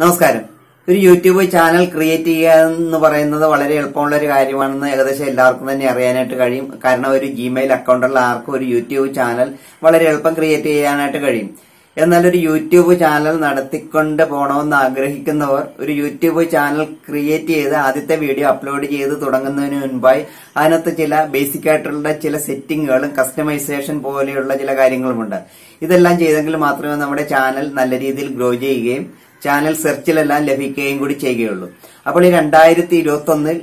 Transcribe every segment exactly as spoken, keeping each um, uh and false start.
നമസ്കാരം. ഒരു YouTube channel create ചെയ്യുക എന്ന് പറയുന്നത് വളരെ എളുപ്പമുള്ള ഒരു കാര്യമാണെന്ന് ഏകദേശം എല്ലാവർക്കും തന്നെ അറിയാനായിട്ട് കഴിയും. കാരണം ഒരു ജിമെയിൽ അക്കൗണ്ടുള്ള ആർക്കും ഒരു യൂട്യൂബ് ചാനൽ വളരെ എളുപ്പം ക്രിയേറ്റ് ചെയ്യാനായിട്ട് കഴിയും. എന്നാൽ ഒരു യൂട്യൂബ് ചാനൽ നടത്തിക്കൊണ്ട് പോകണമെന്ന് ആഗ്രഹിക്കുന്നവർ ഒരു യൂട്യൂബ് ചാനൽ ക്രിയേറ്റ് ചെയ്ത് ആദ്യത്തെ വീഡിയോ അപ്ലോഡ് ചെയ്ത് തുടങ്ങുന്നതിന് മുൻപായി അതിനകത്ത് ചില ബേസിക് ആയിട്ടുള്ള ചില സെറ്റിങ്ങുകളും കസ്റ്റമൈസേഷൻ പോലെയുള്ള ചില കാര്യങ്ങളുമുണ്ട്. ഇതെല്ലാം ചെയ്തെങ്കിൽ മാത്രമേ നമ്മുടെ ചാനൽ നല്ല രീതിയിൽ ഗ്രോ ചെയ്യുകയും ചാനൽ സെർച്ചിലെല്ലാം ലഭിക്കുകയും കൂടി ചെയ്യുകയുള്ളൂ. അപ്പോൾ ഈ രണ്ടായിരത്തി ഇരുപത്തി ഒന്നിൽ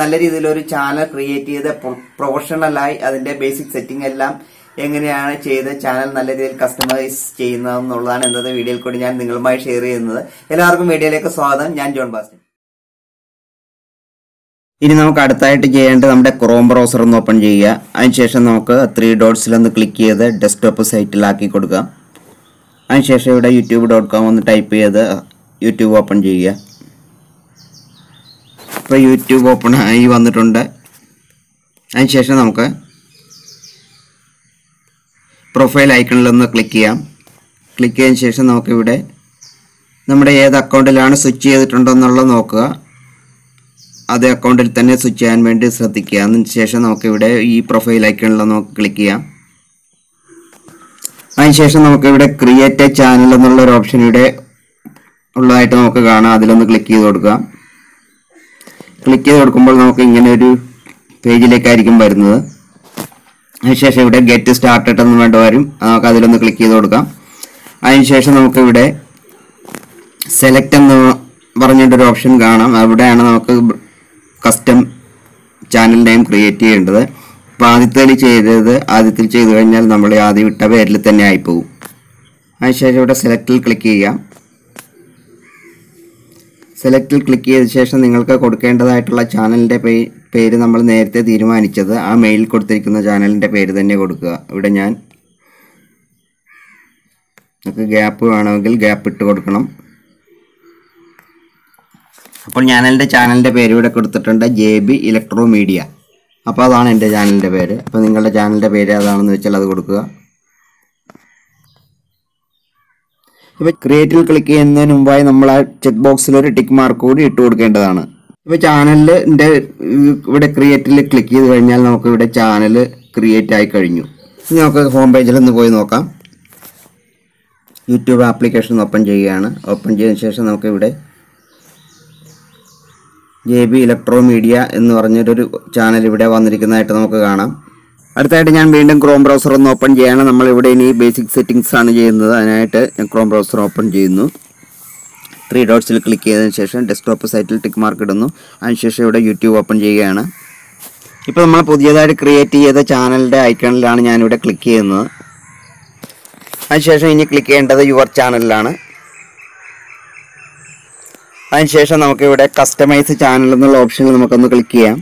നല്ല രീതിയിലൊരു ചാനൽ ക്രിയേറ്റ് ചെയ്ത് പ്രൊഫഷണലായി അതിന്റെ ബേസിക് സെറ്റിംഗ് എല്ലാം എങ്ങനെയാണ് ചെയ്ത് ചാനൽ നല്ല രീതിയിൽ കസ്റ്റമൈസ് ചെയ്യുന്നതെന്നുള്ളതാണ് ഇന്നത്തെ വീഡിയോയിൽ കൂടി ഞാൻ നിങ്ങളുമായി ഷെയർ ചെയ്യുന്നത്. എല്ലാവർക്കും വീഡിയോയിലേക്ക് സ്വാഗതം. ഞാൻ ജോൺ ബാസ്റ്റിൻ. ഇനി നമുക്ക് അടുത്തായിട്ട് ചെയ്യേണ്ടത് നമ്മുടെ ക്രോം ബ്രൗസർ ഒന്ന് ഓപ്പൺ ചെയ്യുക. അതിനുശേഷം നമുക്ക് ത്രീ ഡോട്ട്സിലൊന്ന് ക്ലിക്ക് ചെയ്ത് ഡെസ്ക്ടോപ്പ് സൈറ്റിലാക്കി കൊടുക്കാം. അതിനുശേഷം ഇവിടെ യൂട്യൂബ് ഡോട്ട് കോം ഒന്ന് ടൈപ്പ് ചെയ്ത് യൂട്യൂബ് ഓപ്പൺ ചെയ്യുക. ഇപ്പോൾ യൂട്യൂബ് ഓപ്പൺ ആയി വന്നിട്ടുണ്ട്. അതിനുശേഷം നമുക്ക് പ്രൊഫൈൽ ഐക്കണിലൊന്ന് ക്ലിക്ക് ചെയ്യാം. ക്ലിക്ക് ചെയ്തതിന് ശേഷം നമുക്കിവിടെ നമ്മുടെ ഏത് അക്കൗണ്ടിലാണ് സ്വിച്ച് ചെയ്തിട്ടുണ്ടെന്നുള്ളത് നോക്കുക. അതേ അക്കൗണ്ടിൽ തന്നെ സ്വിച്ച് ചെയ്യാൻ വേണ്ടി ശ്രദ്ധിക്കുക. അതിന് ശേഷം നമുക്കിവിടെ ഈ പ്രൊഫൈൽ ഐക്കണിലൊന്ന് ക്ലിക്ക് ചെയ്യാം. അതിനുശേഷം നമുക്കിവിടെ ക്രിയേറ്റ് എ ചാനൽ എന്നുള്ള ഒരു ഓപ്ഷൻ ഇവിടെ ഉള്ളതായിട്ട് നമുക്ക് കാണാം. അതിലൊന്ന് ക്ലിക്ക് ചെയ്ത് കൊടുക്കാം. ക്ലിക്ക് ചെയ്ത് കൊടുക്കുമ്പോൾ നമുക്ക് ഇങ്ങനെ ഒരു പേജിലേക്കായിരിക്കും വരുന്നത്. അതിനുശേഷം ഇവിടെ ഗെറ്റ് സ്റ്റാർട്ടഡ് എന്ന് വേണ്ട വരും. നമുക്ക് അതിലൊന്ന് ക്ലിക്ക് ചെയ്ത് കൊടുക്കാം. അതിനുശേഷം നമുക്കിവിടെ സെലക്ട് എന്ന് പറഞ്ഞിട്ടൊരു ഓപ്ഷൻ കാണാം. അവിടെയാണ് നമുക്ക് കസ്റ്റം ചാനൽ നെയിം ക്രിയേറ്റ് ചെയ്യേണ്ടത്. അപ്പോൾ ആദ്യത്തിൽ ചെയ്തത് ആദ്യത്തിൽ ചെയ്തു കഴിഞ്ഞാൽ നമ്മൾ ആദ്യം ഇട്ട പേരിൽ തന്നെ ആയിപ്പോവും. അതിനുശേഷം ഇവിടെ സെലക്റ്റിൽ ക്ലിക്ക് ചെയ്യാം. സെലക്റ്റിൽ ക്ലിക്ക് ചെയ്ത ശേഷം നിങ്ങൾക്ക് കൊടുക്കേണ്ടതായിട്ടുള്ള ചാനലിൻ്റെ പേര് നമ്മൾ നേരത്തെ തീരുമാനിച്ചത് ആ മെയിലിൽ കൊടുത്തിരിക്കുന്ന ചാനലിൻ്റെ പേര് തന്നെ കൊടുക്കുക. ഇവിടെ ഞാൻ നമുക്ക് ഗ്യാപ്പ് വേണമെങ്കിൽ ഗ്യാപ്പ് ഇട്ട് കൊടുക്കണം. അപ്പോൾ ഞാൻ എൻ്റെ ചാനലിൻ്റെ പേര് ഇവിടെ കൊടുത്തിട്ടുണ്ട്, ജെ ബി ഇലക്ട്രോ മീഡിയ. അപ്പോൾ അതാണ് എൻ്റെ ചാനലിൻ്റെ പേര്. അപ്പോൾ നിങ്ങളുടെ ചാനലിൻ്റെ പേര് അതാണെന്ന് വെച്ചാൽ അത് കൊടുക്കുക. ഇപ്പോൾ ക്രിയേറ്റിൽ ക്ലിക്ക് ചെയ്യുന്നതിന് മുമ്പായി നമ്മൾ ആ ചെക്ക് ബോക്സിലൊരു ടിക്ക് മാർക്ക് കൂടി ഇട്ട് കൊടുക്കേണ്ടതാണ്. ഇപ്പോൾ ചാനലിൻ്റെ ഇവിടെ ക്രിയേറ്റിൽ ക്ലിക്ക് ചെയ്ത് കഴിഞ്ഞാൽ നമുക്കിവിടെ ചാനൽ ക്രിയേറ്റ് ആയി കഴിഞ്ഞു. ഇനി നമുക്ക് ഹോം പേജിലൊന്ന് പോയി നോക്കാം. യൂട്യൂബ് ആപ്ലിക്കേഷൻ ഓപ്പൺ ചെയ്യുകയാണ്. ഓപ്പൺ ചെയ്തതിന് ശേഷം നമുക്കിവിടെ ജെ ബി ഇലക്ട്രോ മീഡിയ എന്ന് പറഞ്ഞൊരു ചാനൽ ഇവിടെ വന്നിരിക്കുന്നതായിട്ട് നമുക്ക് കാണാം. അടുത്തായിട്ട് ഞാൻ വീണ്ടും ക്രോം ബ്രൗസർ ഒന്ന് ഓപ്പൺ ചെയ്യാണ്. നമ്മളിവിടെ ഇനി ബേസിക് സെറ്റിംഗ്സ് ആണ് ചെയ്യുന്നത്. അതിനായിട്ട് ഞാൻ ക്രോം ബ്രൗസർ ഓപ്പൺ ചെയ്യുന്നു. ത്രീ ഡോട്ട്സിൽ ക്ലിക്ക് ചെയ്തതിന് ശേഷം ഡെസ്ക്ടോപ്പ് സൈറ്റിൽ ടിക്ക് മാർക്ക് ഇടുന്നു. അതിനുശേഷം ഇവിടെ യൂട്യൂബ് ഓപ്പൺ ചെയ്യുകയാണ്. ഇപ്പോൾ നമ്മൾ പുതിയതായിട്ട് ക്രിയേറ്റ് ചെയ്ത ചാനലിൻ്റെ ഐക്കണിലാണ് ഞാനിവിടെ ക്ലിക്ക് ചെയ്യുന്നത്. അതിനുശേഷം ഇനി ക്ലിക്ക് ചെയ്യേണ്ടത് യുവർ ചാനലിലാണ്. അതിനുശേഷം നമുക്കിവിടെ കസ്റ്റമൈസ് ചാനൽ എന്നുള്ള ഓപ്ഷനിൽ നമുക്കൊന്ന് ക്ലിക്ക് ചെയ്യാം.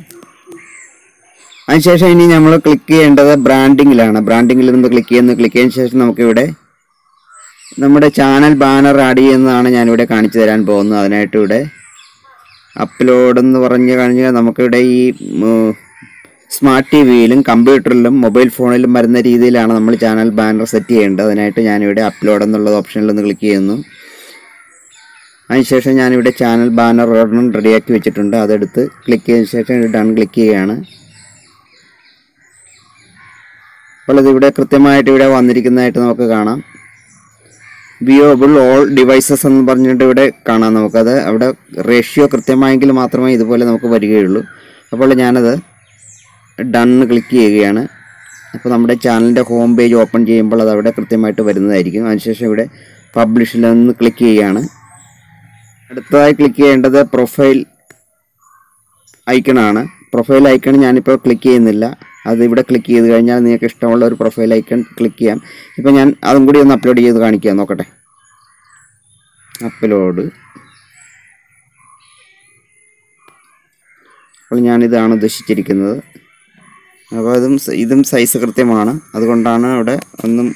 അതിനുശേഷം ഇനി നമ്മൾ ക്ലിക്ക് ചെയ്യേണ്ടത് ബ്രാൻഡിങ്ങിലാണ്. ബ്രാൻഡിങ്ങിൽ നിന്ന് ക്ലിക്ക് ചെയ്യുന്നു. ക്ലിക്ക് ചെയ്തതിന് ശേഷം നമുക്കിവിടെ നമ്മുടെ ചാനൽ ബാനർ ആഡ് ചെയ്യുന്നതാണ് ഞാനിവിടെ കാണിച്ചു തരാൻ പോകുന്നത്. അതിനായിട്ട് ഇവിടെ അപ്ലോഡ് എന്ന് പറഞ്ഞു കഴിഞ്ഞാൽ നമുക്കിവിടെ ഈ സ്മാർട്ട് ടി വിയിലും കമ്പ്യൂട്ടറിലും മൊബൈൽ ഫോണിലും വരുന്ന രീതിയിലാണ് നമ്മൾ ചാനൽ ബാനർ സെറ്റ് ചെയ്യേണ്ടത്. അതിനായിട്ട് ഞാനിവിടെ അപ്ലോഡ് എന്നുള്ള ഓപ്ഷനിൽ ഒന്ന് ക്ലിക്ക് ചെയ്യുന്നു. അതിനുശേഷം ഞാനിവിടെ ചാനൽ ബാനർ ഒരെണ്ണം റെഡിയാക്കി വെച്ചിട്ടുണ്ട്. അതെടുത്ത് ക്ലിക്ക് ചെയ്തതിന് ശേഷം ഡൺ ക്ലിക്ക് ചെയ്യുകയാണ്. അപ്പോൾ ഇതിവിടെ കൃത്യമായിട്ട് ഇവിടെ വന്നിരിക്കുന്നതായിട്ട് നമുക്ക് കാണാം. വിയോബിൾ ഓൾ ഡിവൈസസ് എന്ന് പറഞ്ഞിട്ട് ഇവിടെ കാണാം. നമുക്കത് അവിടെ റേഷ്യോ കൃത്യമായെങ്കിൽ മാത്രമേ ഇതുപോലെ നമുക്ക് വരികയുള്ളൂ. അപ്പോൾ ഞാനത് ഡൺ ക്ലിക്ക് ചെയ്യുകയാണ്. അപ്പോൾ നമ്മുടെ ചാനലിൻ്റെ ഹോം പേജ് ഓപ്പൺ ചെയ്യുമ്പോൾ അത് അവിടെ കൃത്യമായിട്ട് വരുന്നതായിരിക്കും. അതിനുശേഷം ഇവിടെ പബ്ലിഷിലൊന്ന് ക്ലിക്ക് ചെയ്യുകയാണ്. അടുത്തതായി ക്ലിക്ക് ചെയ്യേണ്ടത് പ്രൊഫൈൽ ഐക്കണാണ്. പ്രൊഫൈൽ ഐക്കൺ ഞാനിപ്പോൾ ക്ലിക്ക് ചെയ്യുന്നില്ല. അത് ഇവിടെ ക്ലിക്ക് ചെയ്ത് കഴിഞ്ഞാൽ നിങ്ങൾക്ക് ഇഷ്ടമുള്ള ഒരു പ്രൊഫൈൽ ഐക്കൺ ക്ലിക്ക് ചെയ്യാം. ഇപ്പോൾ ഞാൻ അതും കൂടി ഒന്ന് അപ്ലോഡ് ചെയ്ത് കാണിക്കാം. നോക്കട്ടെ. അപ്ലോഡ്. അപ്പോൾ ഞാനിതാണ് ഉദ്ദേശിച്ചിരിക്കുന്നത്. അപ്പോൾ അതും ഇതും സൈസ് കൃത്യമാണ്. അതുകൊണ്ടാണ് അവിടെ ഒന്നും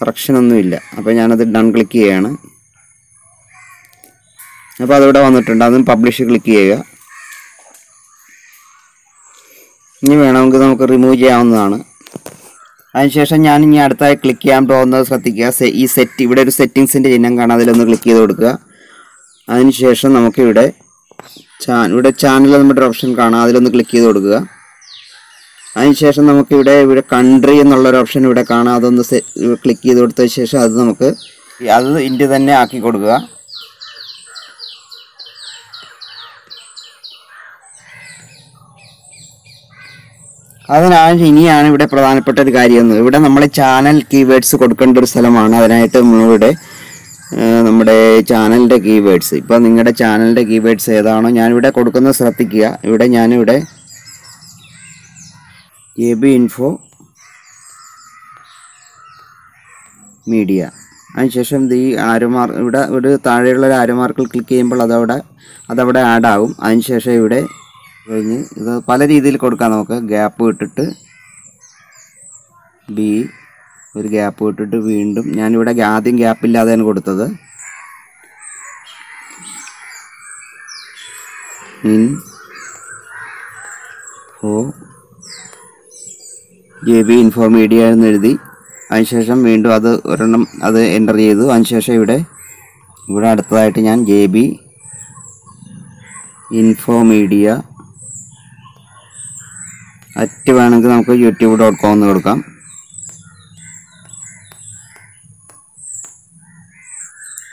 കറക്ഷനൊന്നുമില്ല. അപ്പോൾ ഞാനത് ഡൺ ക്ലിക്ക് ചെയ്യുകയാണ്. അപ്പോൾ അതിവിടെ വന്നിട്ടുണ്ട്. അതും പബ്ലിഷ് ക്ലിക്ക് ചെയ്യുക. ഇനി വേണമെങ്കിൽ നമുക്ക് റിമൂവ് ചെയ്യാവുന്നതാണ്. അതിനുശേഷം ഞാൻ ഇനി അടുത്തായി ക്ലിക്ക് ചെയ്യാൻ പോകുന്നത് ശ്രദ്ധിക്കുക. ഈ സെറ്റ് ഇവിടെ ഒരു സെറ്റിങ്സിൻ്റെ ചിഹ്നം കാണാം, അതിലൊന്ന് ക്ലിക്ക് ചെയ്ത് കൊടുക്കുക. അതിനുശേഷം നമുക്കിവിടെ ചാൻ ഇവിടെ ചാനൽ നമ്മുടെ ഓപ്ഷൻ കാണാം, അതിലൊന്ന് ക്ലിക്ക് ചെയ്ത് കൊടുക്കുക. അതിനുശേഷം നമുക്കിവിടെ ഇവിടെ കൺട്രി എന്നുള്ളൊരു ഓപ്ഷൻ ഇവിടെ കാണാം, അതൊന്ന് ക്ലിക്ക് ചെയ്ത് കൊടുത്തതിന് ശേഷം അത് നമുക്ക് അത് ഇന്ത്യ തന്നെ ആക്കി കൊടുക്കുക. അതിനാണ് ഇനിയാണ് ഇവിടെ പ്രധാനപ്പെട്ട ഒരു കാര്യം, ഇവിടെ നമ്മൾ ചാനൽ കീവേഡ്സ് കൊടുക്കേണ്ട ഒരു സ്ഥലമാണ്. അതിനായിട്ട് നമ്മളിവിടെ നമ്മുടെ ചാനലിൻ്റെ കീവേഡ്സ്, ഇപ്പോൾ നിങ്ങളുടെ ചാനലിൻ്റെ കീവേഡ്സ് ഏതാണോ ഞാനിവിടെ കൊടുക്കുന്നത് ശ്രദ്ധിക്കുക. ഇവിടെ ഞാനിവിടെ എ ബി ഇൻഫോ മീഡിയ, അതിനുശേഷം ഈ ആരുമാർ ഇവിടെ ഒരു താഴെയുള്ള ഒരു ആരുമാർക്കിൽ ക്ലിക്ക് ചെയ്യുമ്പോൾ അതവിടെ അതവിടെ ആഡാകും. അതിനുശേഷം ഇവിടെ കഴിഞ്ഞ് ഇത് പല രീതിയിൽ കൊടുക്കാം. നമുക്ക് ഗ്യാപ്പ് ഇട്ടിട്ട് ബി ഒരു ഗ്യാപ്പ് ഇട്ടിട്ട് വീണ്ടും ഞാനിവിടെ ആദ്യം ഗ്യാപ്പില്ലാതെയാണ് കൊടുത്തത്, in oh J B info media എന്ന് എഴുതി. അതിനുശേഷം വീണ്ടും അത് ഒരെണ്ണം അത് എൻ്റർ ചെയ്തു. അതിനുശേഷം ഇവിടെ ഇവിടെ അടുത്തതായിട്ട് ഞാൻ J B info media at വേണമെങ്കിൽ നമുക്ക് യൂട്യൂബ് ഡോട്ട് കോം എന്ന് കൊടുക്കാം.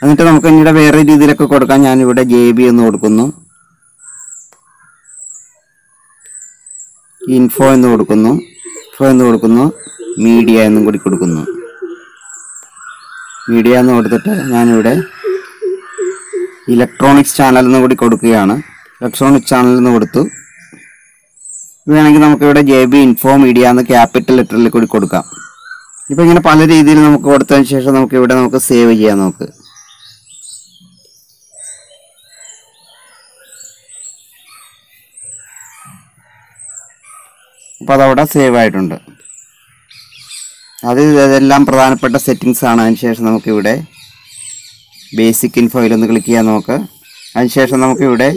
എന്നിട്ട് നമുക്ക് ഇങ്ങനെ വേറെ രീതിയിലൊക്കെ കൊടുക്കാം. ഞാനിവിടെ ജെ ബി എന്ന് കൊടുക്കുന്നു, ഇൻഫോ എന്ന് കൊടുക്കുന്നു, ഇൻഫോ എന്ന് കൊടുക്കുന്നു, മീഡിയ എന്നും കൂടി കൊടുക്കുന്നു. മീഡിയ എന്ന് കൊടുത്തിട്ട് ഞാനിവിടെ ഇലക്ട്രോണിക്സ് ചാനൽ എന്ന് കൂടി കൊടുക്കുകയാണ്. ഇലക്ട്രോണിക്സ് ചാനൽ എന്ന് കൊടുത്തു. വേണമെങ്കിൽ നമുക്കിവിടെ ജെ ബി ഇൻഫോ മീഡിയ എന്ന് ക്യാപിറ്റൽ ലെറ്ററിൽ കൂടി കൊടുക്കാം. ഇപ്പോൾ ഇങ്ങനെ പല രീതിയിൽ നമുക്ക് കൊടുത്തതിന് ശേഷം നമുക്കിവിടെ നമുക്ക് സേവ് ചെയ്യാം. നമുക്ക് അപ്പോൾ അതവിടെ സേവ് ആയിട്ടുണ്ട്. അത് ഇതെല്ലാം പ്രധാനപ്പെട്ട സെറ്റിങ്സാണ്. അതിനുശേഷം നമുക്കിവിടെ ബേസിക് ഇൻഫോയിലൊന്ന് ക്ലിക്ക് ചെയ്യാൻ നോക്ക്. അതിനുശേഷം നമുക്കിവിടെ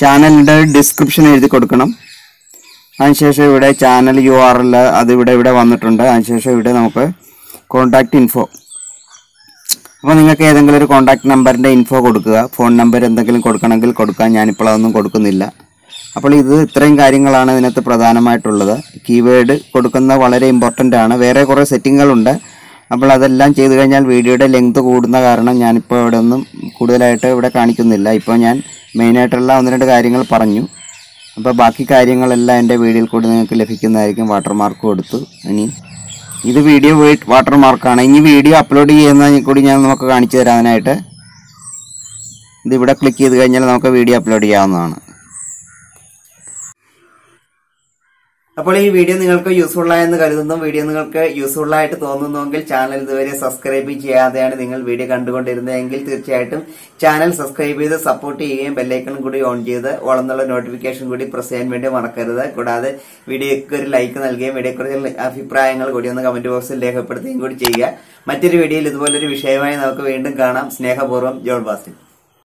ചാനലിൻ്റെ ഡിസ്ക്രിപ്ഷൻ എഴുതി കൊടുക്കണം. അതിനുശേഷം ഇവിടെ ചാനൽ യു ആർ എൽ അത് ഇവിടെ ഇവിടെ വന്നിട്ടുണ്ട്. അതിനുശേഷം ഇവിടെ നമുക്ക് കോൺടാക്റ്റ് ഇൻഫോ, അപ്പോൾ നിങ്ങൾക്ക് ഏതെങ്കിലും ഒരു കോൺടാക്റ്റ് നമ്പറിൻ്റെ ഇൻഫോ കൊടുക്കുക. ഫോൺ നമ്പർ എന്തെങ്കിലും കൊടുക്കണമെങ്കിൽ കൊടുക്കാം, ഞാനിപ്പോൾ അതൊന്നും കൊടുക്കുന്നില്ല. അപ്പോൾ ഇത് ഇത്രയും കാര്യങ്ങളാണ് ഇതിനകത്ത് പ്രധാനമായിട്ടുള്ളത്. കീവേഡ് കൊടുക്കുന്ന വളരെ ഇമ്പോർട്ടൻ്റ് ആണ്. വേറെ കുറേ സെറ്റിങ്ങുകളുണ്ട്, അപ്പോൾ അതെല്ലാം ചെയ്ത് കഴിഞ്ഞാൽ വീഡിയോയുടെ ലെങ്ത് കൂടുന്ന കാരണം ഞാനിപ്പോൾ ഇവിടെ ഒന്നും കൂടുതലായിട്ട് ഇവിടെ കാണിക്കുന്നില്ല. ഇപ്പോൾ ഞാൻ മെയിനായിട്ടുള്ള ഒന്ന് രണ്ട് കാര്യങ്ങൾ പറഞ്ഞു. അപ്പോൾ ബാക്കി കാര്യങ്ങളെല്ലാം എൻ്റെ വീഡിയോയിൽ കൂടി നിങ്ങൾക്ക് ലഭിക്കുന്നതായിരിക്കും. വാട്ടർമാർക്ക് കൊടുത്തു, ഇനി ഇത് വീഡിയോ വാട്ടർമാർക്കാണ്. ഇനി വീഡിയോ അപ്ലോഡ് ചെയ്യുന്നതിൽ കൂടി ഞാൻ നമുക്ക് കാണിച്ചു തരാം. അതിനായിട്ട് ഇതിവിടെ ക്ലിക്ക് ചെയ്ത് കഴിഞ്ഞാൽ നമുക്ക് വീഡിയോ അപ്ലോഡ് ചെയ്യാവുന്നതാണ്. അപ്പോൾ ഈ വീഡിയോ നിങ്ങൾക്ക് യൂസ്ഫുൾ ആയെന്ന് കരുതുന്നു. വീഡിയോ നിങ്ങൾക്ക് യൂസ്ഫുൾ ആയിട്ട് തോന്നുന്നുവെങ്കിൽ ചാനൽ ഇതുവരെ സബ്സ്ക്രൈബ് ചെയ്യാതെയാണ് നിങ്ങൾ വീഡിയോ കണ്ടുകൊണ്ടിരുന്നതെങ്കിൽ തീർച്ചയായിട്ടും ചാനൽ സബ്സ്ക്രൈബ് ചെയ്ത് സപ്പോർട്ട് ചെയ്യുകയും ബെല്ലൈക്കൺ കൂടി ഓൺ ചെയ്ത് ഓളെന്നുള്ള നോട്ടിഫിക്കേഷൻ കൂടി പ്രസ് ചെയ്യാൻ വേണ്ടി മറക്കരുത്. കൂടാതെ വീഡിയോയ്ക്ക് ഒരു ലൈക്ക് നൽകുകയും വീഡിയോക്കുറിച്ചുള്ള അഭിപ്രായങ്ങൾ കൂടി ഒന്ന് കമന്റ് ബോക്സിൽ രേഖപ്പെടുത്തുകയും കൂടി ചെയ്യുക. മറ്റൊരു വീഡിയോയിൽ ഇതുപോലൊരു വിഷയമായി നമുക്ക് വീണ്ടും കാണാം. സ്നേഹപൂർവ്വം ജോൺ ബാസ്റ്റിൻ.